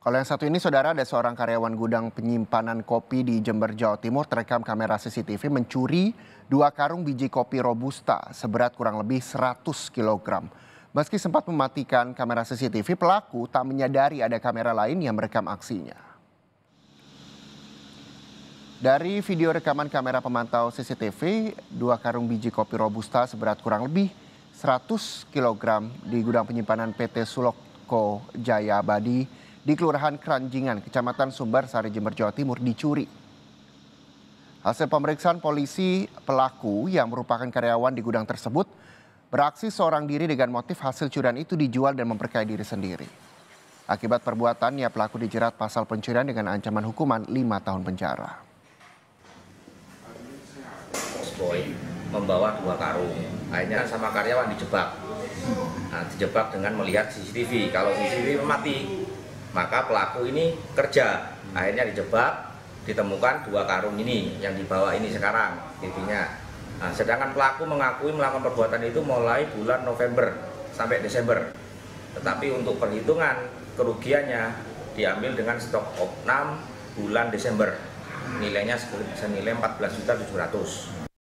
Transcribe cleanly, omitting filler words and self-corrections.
Kalau yang satu ini, saudara, ada seorang karyawan gudang penyimpanan kopi di Jember, Jawa Timur terekam kamera CCTV mencuri 2 karung biji kopi robusta seberat kurang lebih 100 kg. Meski sempat mematikan kamera CCTV, pelaku tak menyadari ada kamera lain yang merekam aksinya. Dari video rekaman kamera pemantau CCTV, 2 karung biji kopi robusta seberat kurang lebih 100 kg di gudang penyimpanan PT Sulotco Jaya Abadi di Kelurahan Kranjingan, Kecamatan Sumber Sari, Jember, Jawa Timur dicuri. Hasil pemeriksaan polisi, pelaku yang merupakan karyawan di gudang tersebut beraksi seorang diri dengan motif hasil curian itu dijual dan memperkaya diri sendiri. Akibat perbuatannya, pelaku dijerat pasal pencurian dengan ancaman hukuman 5 tahun penjara. Boy membawa 2 karung, akhirnya sama karyawan dijebak. Nah, dijebak dengan melihat CCTV. Kalau CCTV mati, maka pelaku ini kerja, akhirnya dijebak, ditemukan 2 karung ini yang dibawa ini sekarang intinya. Nah, sedangkan pelaku mengakui melakukan perbuatan itu mulai bulan November sampai Desember. Tetapi untuk perhitungan kerugiannya diambil dengan stok opnam bulan Desember, nilainya senilai 14.700.000.